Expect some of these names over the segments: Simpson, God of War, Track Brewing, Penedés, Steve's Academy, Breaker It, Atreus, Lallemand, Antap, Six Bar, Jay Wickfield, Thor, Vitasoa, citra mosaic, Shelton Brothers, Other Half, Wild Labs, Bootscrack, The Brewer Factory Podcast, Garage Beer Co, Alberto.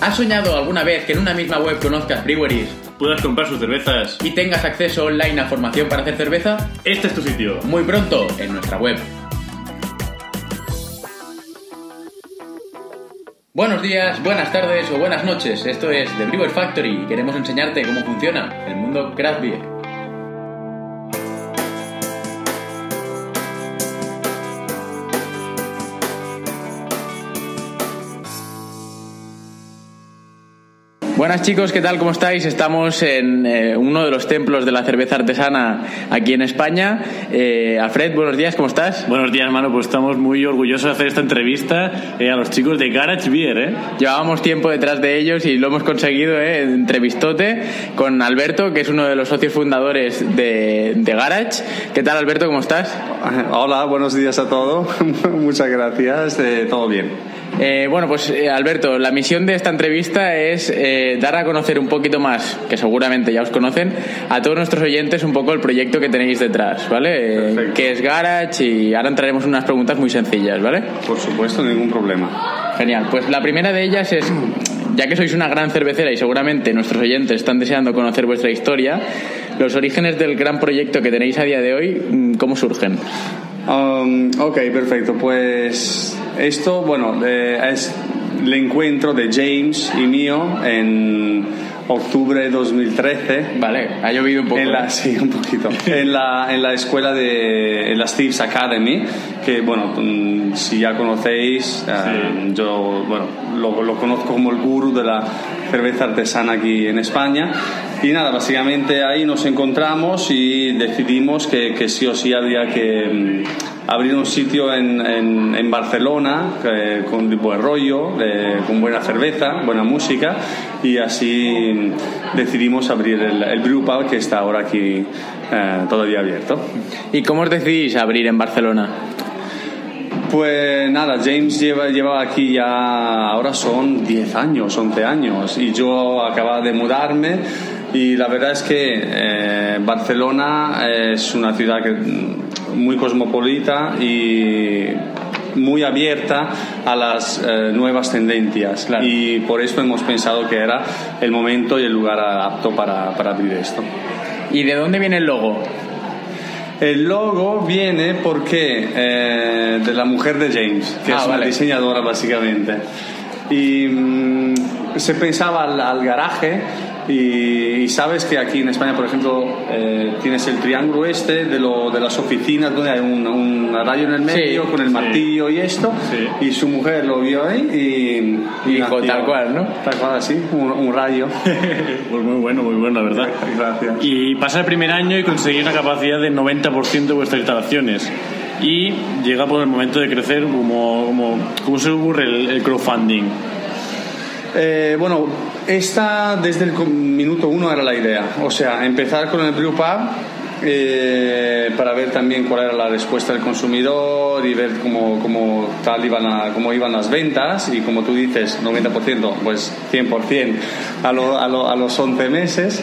¿Has soñado alguna vez que en una misma web conozcas breweries, puedas comprar sus cervezas y tengas acceso online a formación para hacer cerveza? Este es tu sitio. Muy pronto en nuestra web. Buenos días, buenas tardes o buenas noches. Esto es The Brewer Factory y queremos enseñarte cómo funciona el mundo craft beer. Buenas chicos, ¿qué tal? ¿Cómo estáis? Estamos en uno de los templos de la cerveza artesana aquí en España. Alfred, buenos días, ¿cómo estás? Buenos días, mano, pues estamos muy orgullosos de hacer esta entrevista a los chicos de Garage Beer, ¿eh? Llevábamos tiempo detrás de ellos y lo hemos conseguido, ¿eh? Entrevistote con Alberto, que es uno de los socios fundadores de Garage. ¿Qué tal, Alberto? ¿Cómo estás? Hola, buenos días a todos. Muchas gracias, todo bien. Bueno, pues Alberto, la misión de esta entrevista es dar a conocer un poquito más, que seguramente ya os conocen, a todos nuestros oyentes un poco el proyecto que tenéis detrás, ¿vale? Que es Garage, y ahora entraremos en unas preguntas muy sencillas, ¿vale? Por supuesto, ningún problema. Genial, pues la primera de ellas es, ya que sois una gran cervecera y seguramente nuestros oyentes están deseando conocer vuestra historia, los orígenes del gran proyecto que tenéis a día de hoy, ¿cómo surgen? Ok, perfecto, pues esto, bueno, es el encuentro de James y mío en octubre de 2013. Vale, ha llovido un poco. Sí, un poquito. en la escuela de la Steve's Academy, que, bueno, si ya conocéis, sí. Yo, bueno, lo conozco como el gurú de la cerveza artesana aquí en España. Y nada, básicamente ahí nos encontramos y decidimos que sí o sí había que abrir un sitio en Barcelona con buen rollo, con buena cerveza, buena música, y así decidimos abrir el Brewpub, que está ahora aquí todavía abierto. ¿Y cómo os decidís abrir en Barcelona? Pues nada, James lleva aquí ya, ahora son 10 años, 11 años, y yo acababa de mudarme. Y la verdad es que Barcelona es una ciudad muy cosmopolita y muy abierta a las nuevas tendencias, claro. Y por eso hemos pensado que era el momento y el lugar apto para abrir esto. ¿Y de dónde viene el logo? El logo viene porque de la mujer de James, que es una diseñadora básicamente, y se pensaba al garaje. Y sabes que aquí en España, por ejemplo, tienes el triángulo este de las oficinas, donde hay un rayo en el medio, sí, con el martillo, sí, y esto, sí. Y su mujer lo vio ahí y dijo, tal cual, ¿no? Tal cual, así, un rayo. Pues muy bueno, la verdad. Gracias. Y pasa el primer año y conseguís una capacidad del 90% de vuestras instalaciones. Y llega por el momento de crecer, ¿cómo se ocurre el crowdfunding? Bueno, esta desde el minuto uno era la idea, o sea, empezar con el Brewpub para ver también cuál era la respuesta del consumidor y ver cómo iban las ventas, y como tú dices, 90%, pues 100% a los 11 meses.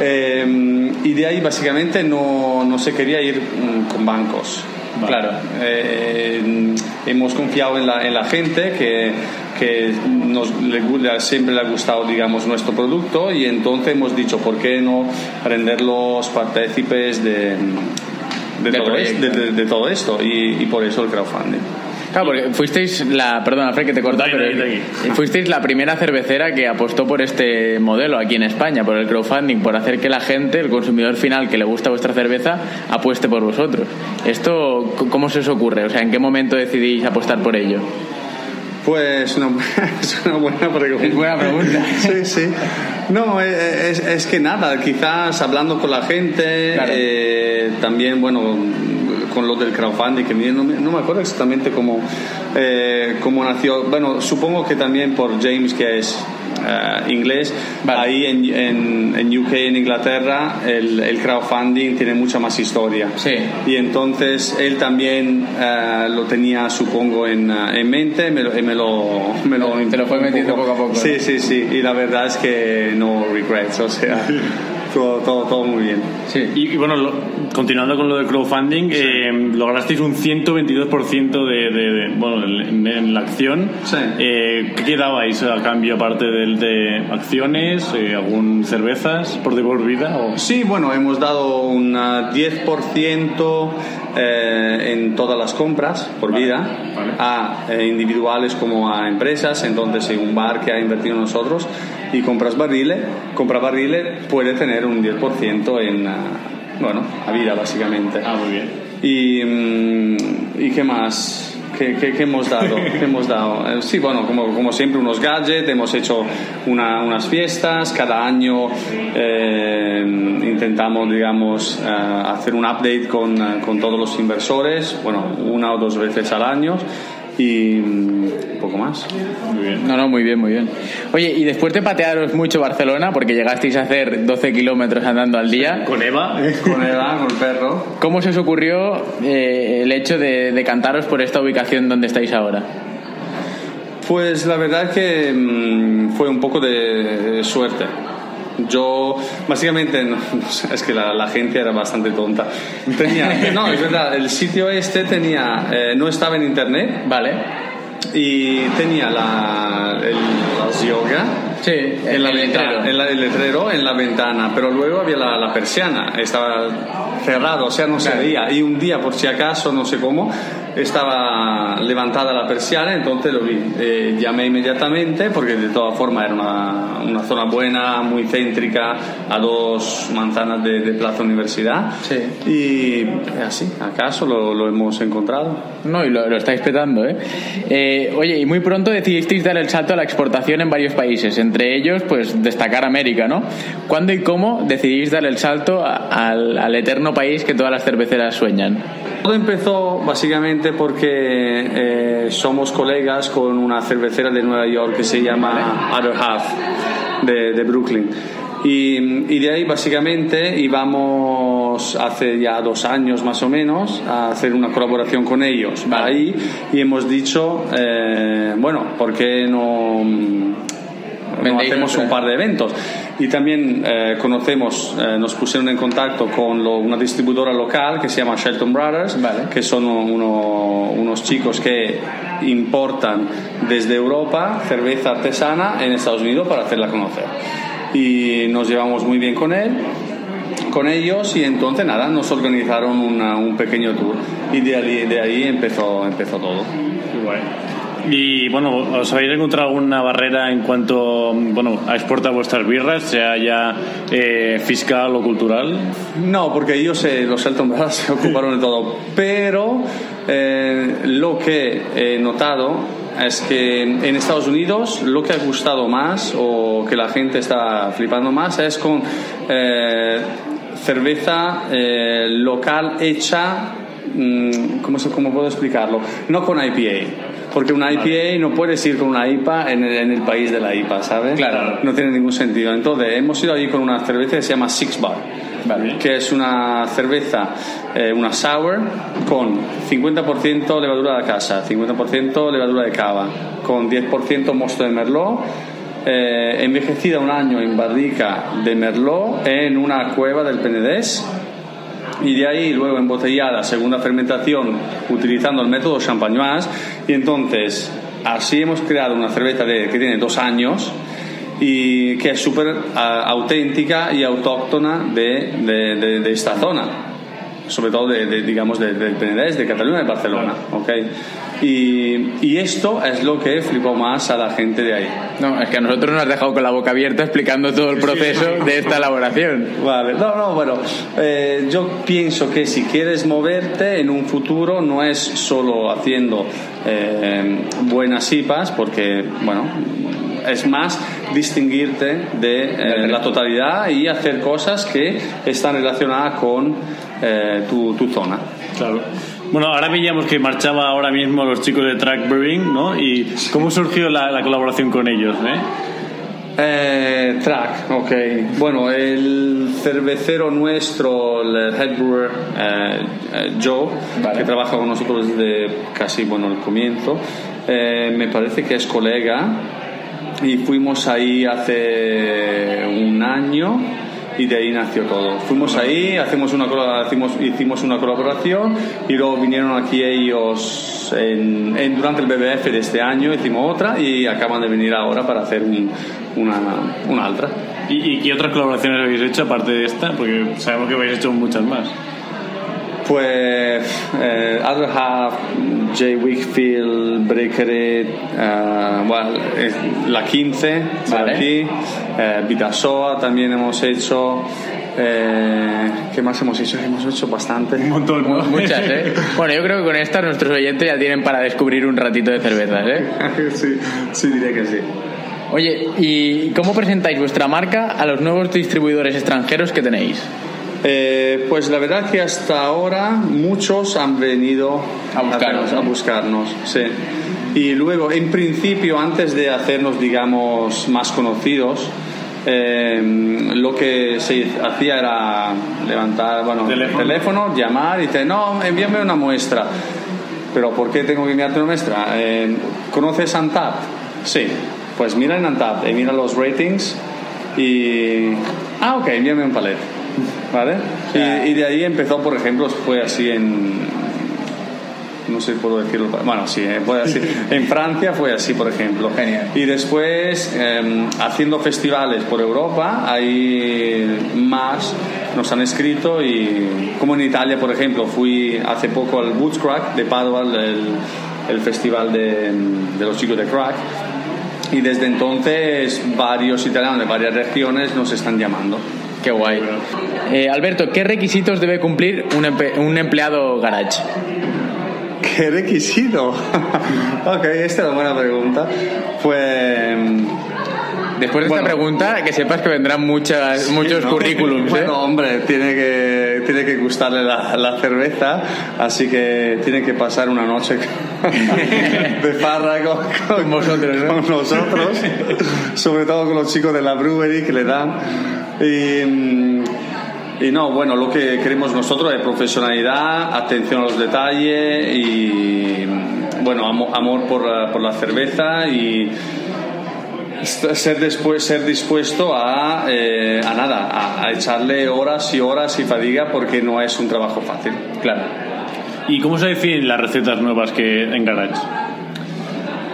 Y de ahí básicamente no se quería ir con bancos. Vale. Claro, hemos confiado en la gente que siempre le ha gustado, digamos, nuestro producto, y entonces hemos dicho, ¿por qué no renderlos partícipes de todo esto? Y por eso el crowdfunding. Claro, porque fuisteis perdona, Fred, que te corté, pero fuisteis la primera cervecera que apostó por este modelo aquí en España, por el crowdfunding, por hacer que la gente, el consumidor final que le gusta vuestra cerveza, apueste por vosotros. ¿Esto cómo se os ocurre? O sea, ¿en qué momento decidís apostar por ello? Pues es una buena pregunta. Es buena pregunta. Sí. No, es que nada, quizás hablando con la gente, claro. También, bueno, con lo del crowdfunding, que no me acuerdo exactamente cómo nació. Bueno, supongo que también por James, que es inglés, vale. Ahí en UK, en Inglaterra, el crowdfunding tiene mucha más historia, sí. Y entonces él también lo tenía, supongo, en mente, te lo fue metiendo poco a poco, ¿no? sí, y la verdad es que no regrets, o sea, todo muy bien, sí. Y bueno, continuando con lo del crowdfunding, sí. Lograsteis un 122% en la acción, sí. ¿Qué dabais a cambio aparte del nivel de acciones, algún cervezas por devolvida o... Sí, bueno, hemos dado un 10% en todas las compras por vida. A individuales como a empresas. Entonces, si un bar que ha invertido en nosotros y compra barriles, puede tener un 10% en a vida, básicamente. Ah, muy bien. ¿Y qué más? ¿Qué hemos dado? Sí, bueno, como siempre, unos gadgets. Hemos hecho unas fiestas. Cada año intentamos, digamos, hacer un update con todos los inversores. Bueno, una o dos veces al año. Y un poco más. Muy bien. Muy bien. Oye, y después de patearos mucho Barcelona, porque llegasteis a hacer 12 kilómetros andando al día. Con Eva, con el perro. ¿Cómo se os ocurrió el hecho de decantaros por esta ubicación donde estáis ahora? Pues la verdad es que fue un poco de suerte. Yo, básicamente, es que la agencia era bastante tonta. Es verdad, el sitio este tenía, no estaba en internet, ¿vale? Y tenía las yoga, sí, el letrero en la ventana, pero luego había la persiana, estaba cerrado, o sea, no se veía. Y un día, por si acaso, no sé cómo, estaba levantada la persiana, entonces lo vi. Llamé inmediatamente porque de todas formas era una zona buena, muy céntrica, a 2 manzanas de Plaza Universidad. Sí. Y así, acaso lo hemos encontrado. No, y lo estáis petando, ¿eh? Oye, y muy pronto decidisteis dar el salto a la exportación en varios países, entre ellos, pues destacar América, ¿no? ¿Cuándo y cómo decidís dar el salto al eterno país que todas las cerveceras sueñan? Todo empezó básicamente porque somos colegas con una cervecera de Nueva York que se llama Other Half de Brooklyn. Y de ahí básicamente íbamos hace ya 2 años más o menos a hacer una colaboración con ellos. Ahí, y hemos dicho, ¿por qué no hacemos un par de eventos? Y también nos pusieron en contacto con una distribuidora local que se llama Shelton Brothers, vale, que son unos chicos que importan desde Europa cerveza artesana en Estados Unidos para hacerla conocer. Y nos llevamos muy bien con ellos, y entonces nada, nos organizaron un pequeño tour, y de ahí empezó todo. Igual. Y bueno, ¿os habéis encontrado alguna barrera en cuanto a exportar vuestras birras, sea ya fiscal o cultural? No, porque ellos, los Shelton Brothers, se ocuparon de todo, pero lo que he notado es que en Estados Unidos lo que ha gustado más o que la gente está flipando más es con cerveza local hecha, ¿cómo puedo explicarlo? No con IPA. Porque una IPA no puedes ir con una IPA en el país de la IPA, ¿sabes? Claro. No tiene ningún sentido. Entonces, hemos ido ahí con una cerveza que se llama Six Bar, vale, que es una cerveza, una sour, con 50% levadura de casa, 50% levadura de cava, con 10% mosto de merlot, envejecida un año en barrica de merlot en una cueva del Penedés. Y de ahí luego embotellada, segunda fermentación, utilizando el método champagnoise. Y entonces, así hemos creado una cerveza que tiene 2 años y que es súper auténtica y autóctona de esta zona, sobre todo de Penedés, de Cataluña y Barcelona, ¿okay? Y esto es lo que flipó más a la gente de ahí. No, es que a nosotros nos has dejado con la boca abierta explicando todo el proceso de esta elaboración. Vale, yo pienso que si quieres moverte en un futuro no es solo haciendo buenas IPAs, porque, es más distinguirte de la totalidad y hacer cosas que están relacionadas con tu zona. Claro. Bueno, ahora veíamos que marchaba ahora mismo los chicos de Track Brewing, ¿no? ¿Y cómo surgió la colaboración con ellos, Track, ok. Bueno, el cervecero nuestro, el head brewer, Joe, vale, que trabaja con nosotros desde casi, el comienzo, me parece que es colega, y fuimos ahí hace 1 año, y de ahí nació todo. Fuimos ahí, hicimos una colaboración, y luego vinieron aquí ellos durante el BBF de este año hicimos otra y acaban de venir ahora para hacer una otra. ¿Y qué otras colaboraciones habéis hecho aparte de esta? Porque sabemos que habéis hecho muchas más. Pues Other Half, Jay Wickfield, Breaker It, la 15, vale. Aquí, Vitasoa también hemos hecho. ¿Qué más hemos hecho? Hemos hecho bastante. Un montón, ¿no? Muchas, ¿eh? Bueno, yo creo que con estas nuestros oyentes ya tienen para descubrir un ratito de cervezas, ¿eh? Sí, sí, diría que sí. Oye, ¿y cómo presentáis vuestra marca a los nuevos distribuidores extranjeros que tenéis? Pues la verdad que hasta ahora muchos han venido a buscarnos, sí. Y luego, en principio, antes de hacernos, digamos, más conocidos, lo que se hacía era levantar el teléfono, llamar y decir, no, envíame una muestra. ¿Pero por qué tengo que enviarte una muestra? ¿Conoces Antap? Sí, pues mira en Antap, mira los ratings y... Ah, ok, envíame un palet. ¿Vale? Yeah. Y de ahí empezó, por ejemplo, fue así en... No sé si puedo decirlo. Bueno, sí, fue así. En Francia fue así, por ejemplo. Genial. Y después, haciendo festivales por Europa, hay más, nos han escrito. Y como en Italia, por ejemplo, fui hace poco al Bootscrack de Padua, el festival de los chicos de crack. Y desde entonces, varios italianos de varias regiones nos están llamando. Qué guay. Alberto, ¿qué requisitos debe cumplir un empleado garage? ¿Qué requisito? Ok, esta es una buena pregunta. Pues... Después de esta pregunta, que sepas que vendrán muchos currículums. Bueno, hombre, tiene que gustarle la cerveza, así que tiene que pasar una noche de farra con vosotros, ¿no? Con nosotros, sobre todo con los chicos de la brewery que le dan. Y no, bueno, lo que queremos nosotros es profesionalidad, atención a los detalles y, bueno, amor por la cerveza y ser dispuesto a nada, a echarle horas y horas y fatiga porque no es un trabajo fácil. Claro. ¿Y cómo se definen las recetas nuevas que en Garage?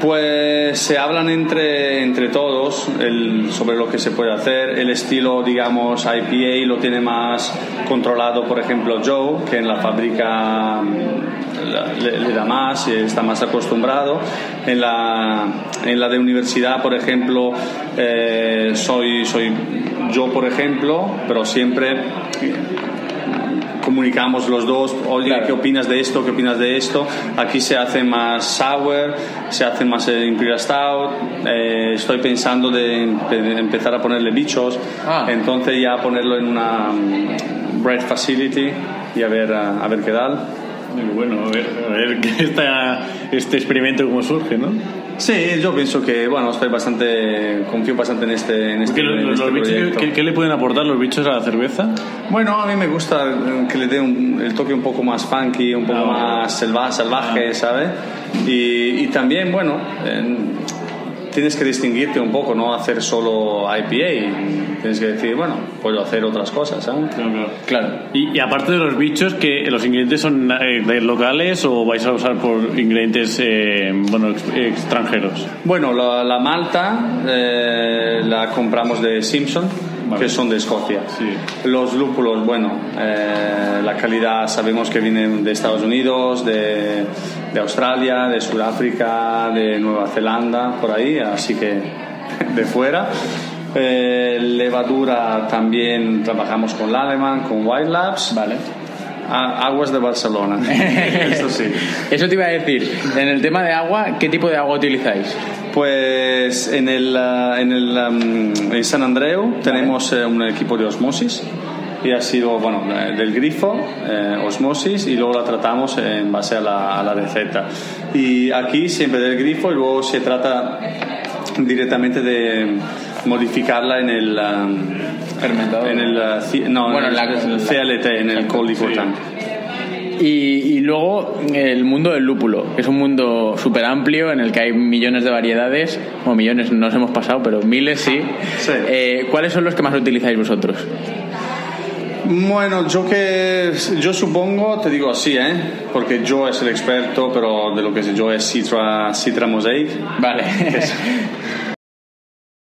Pues se hablan entre todos sobre lo que se puede hacer. El estilo, digamos, IPA lo tiene más controlado, por ejemplo, Joe, que en la fábrica le da más, está más acostumbrado. En la de universidad, por ejemplo, soy yo, por ejemplo, pero siempre... comunicamos los dos, oye, claro. ¿Qué opinas de esto? ¿Qué opinas de esto? Aquí se hace más sour, se hace más imperial stout, estoy pensando de empezar a ponerle bichos, entonces ya ponerlo en una bread facility y a ver qué tal. Bueno, a ver este experimento cómo surge, ¿no? Sí, yo pienso que, bueno, confío bastante en este proyecto. ¿Qué le pueden aportar los bichos a la cerveza? Bueno, a mí me gusta que le dé el toque un poco más funky, un poco más salvaje, ¿sabes? Y también, bueno, tienes que distinguirte un poco, no hacer solo IPA. Tienes que decir, bueno, puedo hacer otras cosas, ¿sabes? Claro. Y aparte de los bichos, que ¿los ingredientes son locales o vais a usar por ingredientes extranjeros? Bueno, la malta la compramos de Simpson, vale, que son de Escocia. Sí. Los lúpulos, bueno, la calidad sabemos que vienen de Estados Unidos, de Australia, de Sudáfrica, de Nueva Zelanda, por ahí, así que de fuera. Levadura también trabajamos con Lallemand, con Wild Labs, vale. Aguas de Barcelona. Eso sí. Eso te iba a decir. En el tema de agua, ¿qué tipo de agua utilizáis? Pues en San Andreu, vale, tenemos un equipo de osmosis y ha sido, bueno, del grifo, osmosis, y luego la tratamos en base a la receta. Y aquí siempre del grifo y luego se trata directamente de modificarla en el fermentador, en el CLT, en el cold liquor tank. Y luego el mundo del lúpulo, que es un mundo súper amplio en el que hay millones de variedades, o millones nos hemos pasado, pero miles sí. ¿Cuáles son los que más utilizáis vosotros? Bueno, yo supongo, te digo así, porque yo es el experto, pero de lo que sé yo es citra mosaic. Vale.